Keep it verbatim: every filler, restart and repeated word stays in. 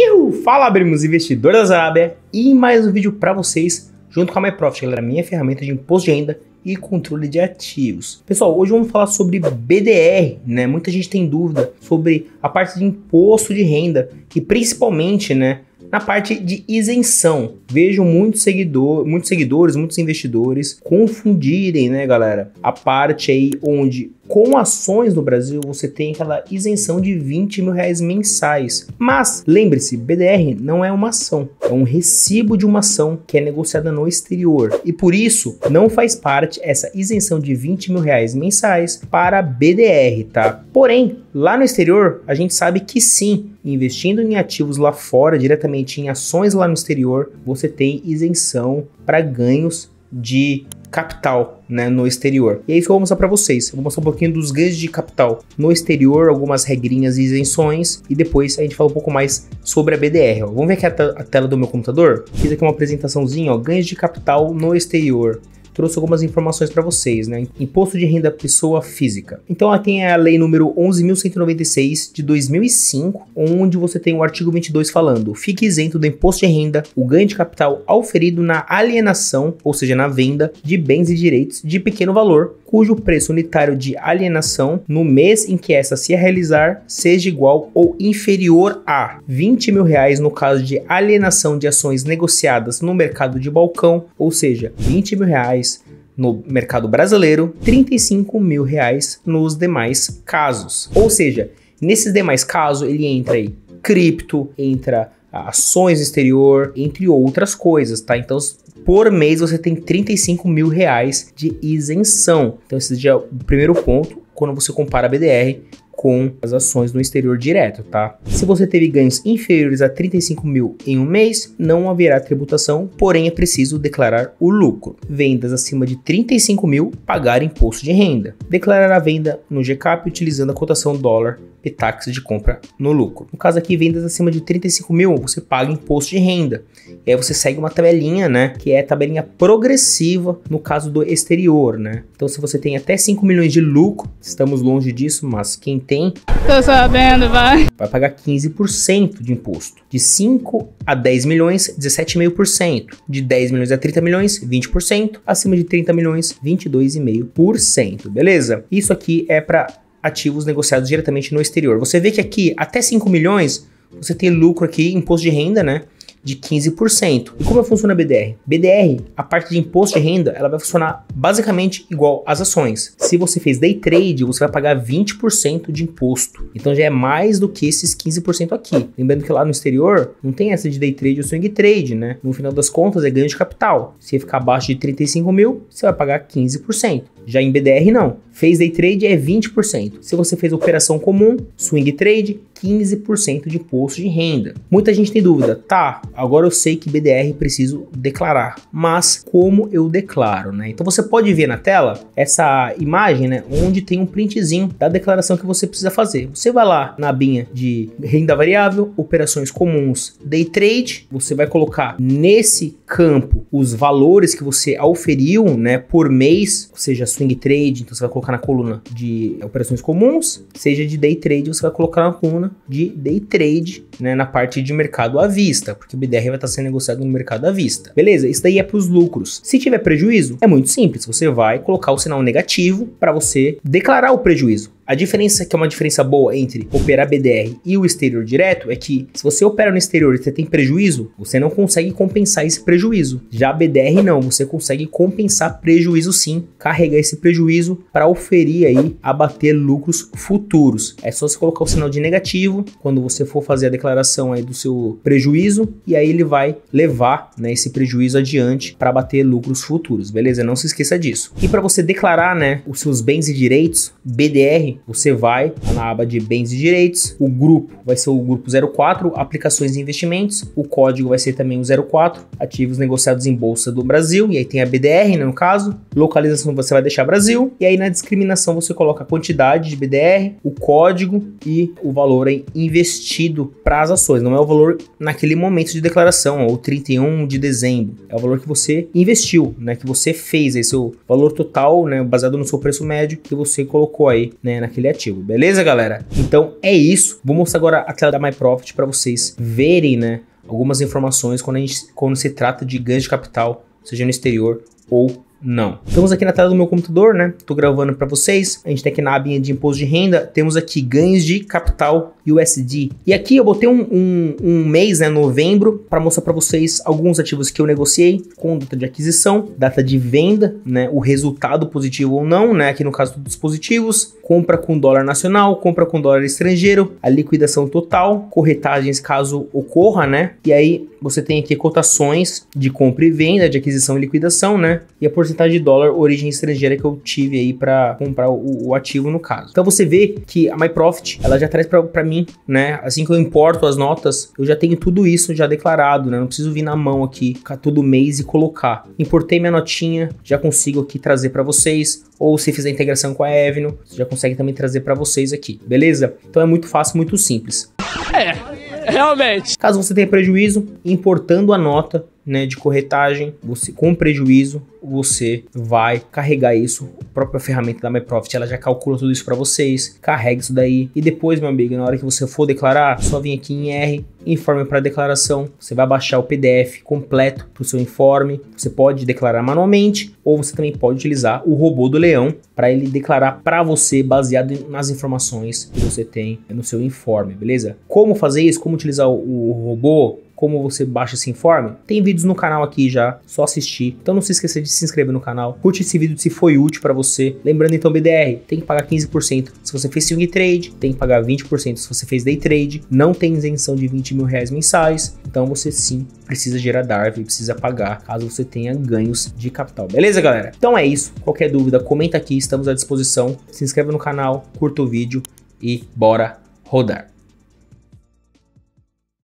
Ihu, fala, primos investidores da Zabia, e mais um vídeo para vocês junto com a My Profit, galera, minha ferramenta de imposto de renda e controle de ativos. Pessoal, hoje vamos falar sobre B D R, né? Muita gente tem dúvida sobre a parte de imposto de renda, que principalmente, né, na parte de isenção. Vejo muitos seguidor, muitos seguidores, muitos investidores confundirem, né, galera, a parte aí onde com ações no Brasil você tem aquela isenção de vinte mil reais mensais. Mas lembre-se, B D R não é uma ação, é um recibo de uma ação que é negociada no exterior, e por isso não faz parte essa isenção de vinte mil reais mensais para B D R, tá? Porém, lá no exterior a gente sabe que sim, investindo em ativos lá fora, diretamente em ações lá no exterior, você tem isenção para ganhos de capital, né, no exterior. E é isso que eu vou mostrar para vocês. Eu vou mostrar um pouquinho dos ganhos de capital no exterior, algumas regrinhas e isenções, e depois a gente fala um pouco mais sobre a B D R. Ó, vamos ver aqui a, a tela do meu computador? Fiz aqui uma apresentaçãozinha, ó, ganhos de capital no exterior. Trouxe algumas informações para vocês, né? Imposto de renda pessoa física. Então, aqui tem a lei número onze mil cento e noventa e seis de dois mil e cinco, onde você tem o artigo vinte e dois falando: fique isento do imposto de renda o ganho de capital auferido na alienação, ou seja, na venda de bens e direitos de pequeno valor, cujo preço unitário de alienação no mês em que essa se realizar seja igual ou inferior a vinte mil reais no caso de alienação de ações negociadas no mercado de balcão, ou seja, vinte mil reais no mercado brasileiro, trinta e cinco mil reais nos demais casos. Ou seja, nesses demais casos ele entra aí cripto, entra ações no exterior, entre outras coisas, tá? Então, por mês você tem trinta e cinco mil reais de isenção. Então, esse já é o primeiro ponto quando você compara a B D R com as ações no exterior direto, tá? Se você teve ganhos inferiores a trinta e cinco mil em um mês, não haverá tributação, porém é preciso declarar o lucro. Vendas acima de trinta e cinco mil, pagar imposto de renda. Declarar a venda no Gcap utilizando a cotação dólar e taxa de compra no lucro. No caso aqui, vendas acima de trinta e cinco mil, você paga imposto de renda. E aí você segue uma tabelinha, né, que é a tabelinha progressiva no caso do exterior, né? Então, se você tem até cinco milhões de lucro, estamos longe disso, mas quem tem, tô sabendo, vai. Vai pagar quinze por cento de imposto. De cinco a dez milhões, dezessete vírgula cinco por cento. De dez milhões a trinta milhões, vinte por cento. Acima de trinta milhões, vinte e dois vírgula cinco por cento. Beleza? Isso aqui é para ativos negociados diretamente no exterior. Você vê que aqui, até cinco milhões, você tem lucro aqui, imposto de renda, né, de quinze por cento. E como funciona a B D R? B D R, a parte de imposto de renda, ela vai funcionar basicamente igual às ações. Se você fez day trade, você vai pagar vinte por cento de imposto. Então já é mais do que esses quinze por cento aqui. Lembrando que lá no exterior não tem essa de day trade ou swing trade, né? No final das contas é ganho de capital. Se ficar abaixo de trinta e cinco mil, você vai pagar quinze por cento. Já em B D R não. Fez day trade é vinte por cento. Se você fez operação comum, swing trade, quinze por cento de imposto de renda. Muita gente tem dúvida, tá? Agora eu sei que B D R preciso declarar, mas como eu declaro, né? Então você pode ver na tela essa imagem, né, onde tem um printzinho da declaração que você precisa fazer. Você vai lá na abinha de renda variável, operações comuns, day trade, você vai colocar nesse campo os valores que você auferiu, né, por mês, ou seja, swing trade, então você vai colocar na coluna de operações comuns, seja de day trade, você vai colocar na coluna de day trade, né, na parte de mercado à vista, porque o B D R vai estar sendo negociado no mercado à vista. Beleza? Isso daí é para os lucros. Se tiver prejuízo, é muito simples, você vai colocar o sinal negativo para você declarar o prejuízo. A diferença, que é uma diferença boa entre operar B D R e o exterior direto, é que se você opera no exterior e você tem prejuízo, você não consegue compensar esse prejuízo. Já B D R não, você consegue compensar prejuízo sim, carregar esse prejuízo para oferir aí, abater lucros futuros. É só você colocar o sinal de negativo quando você for fazer a declaração aí do seu prejuízo, e aí ele vai levar, né, esse prejuízo adiante para abater lucros futuros, beleza? Não se esqueça disso. E para você declarar, né, os seus bens e direitos, B D R, você vai na aba de bens e direitos, o grupo vai ser o grupo zero quatro, aplicações e investimentos, o código vai ser também o zero quatro, ativos negociados em bolsa do Brasil, e aí tem a B D R, né, no caso, localização você vai deixar Brasil, e aí na discriminação você coloca a quantidade de B D R, o código e o valor aí investido para as ações, não é o valor naquele momento de declaração, ou trinta e um de dezembro, é o valor que você investiu, né, que você fez, esse é o valor total, né, baseado no seu preço médio que você colocou aí, né, na naquele ativo, beleza, galera? Então é isso. Vou mostrar agora a tela da My Profit para vocês verem, né, algumas informações quando, a gente, quando se trata de ganhos de capital, seja no exterior ou não. Estamos aqui na tela do meu computador, né? Tô gravando para vocês. A gente tem aqui na abinha de imposto de renda, temos aqui ganhos de capital U S D. E aqui eu botei um, um, um mês, né? Novembro, para mostrar para vocês alguns ativos que eu negociei, com data de aquisição, data de venda, né? O resultado positivo ou não, né? Aqui no caso todos positivos. Compra com dólar nacional, compra com dólar estrangeiro, a liquidação total, corretagens caso ocorra, né? E aí você tem aqui cotações de compra e venda, de aquisição e liquidação, né? E a porcentagem de dólar origem estrangeira que eu tive aí para comprar o, o ativo no caso. Então você vê que a My Profit, ela já traz para mim, né? Assim que eu importo as notas, eu já tenho tudo isso já declarado, né? Não preciso vir na mão aqui todo mês e colocar. Importei minha notinha, já consigo aqui trazer para vocês, ou se fizer integração com a Evno, você já consegue também trazer para vocês aqui, beleza? Então é muito fácil, muito simples. É, realmente. Caso você tenha prejuízo, importando a nota, né, de corretagem, você com prejuízo, você vai carregar isso. A própria ferramenta da My Profit, ela já calcula tudo isso para vocês, carrega isso daí e depois, meu amigo, na hora que você for declarar, só vem aqui em R, informe para declaração, você vai baixar o P D F completo para o seu informe. Você pode declarar manualmente ou você também pode utilizar o robô do leão para ele declarar para você baseado nas informações que você tem no seu informe, beleza? Como fazer isso? Como utilizar o, o robô? Como você baixa esse informe, tem vídeos no canal aqui já, só assistir. Então não se esqueça de se inscrever no canal, curte esse vídeo se foi útil para você. Lembrando então, B D R, tem que pagar quinze por cento se você fez swingtrade, tem que pagar vinte por cento se você fez daytrade, não tem isenção de vinte mil reais mensais, então você sim precisa gerar DARF e precisa pagar caso você tenha ganhos de capital, beleza, galera? Então é isso, qualquer dúvida, comenta aqui, estamos à disposição, se inscreva no canal, curta o vídeo e bora rodar!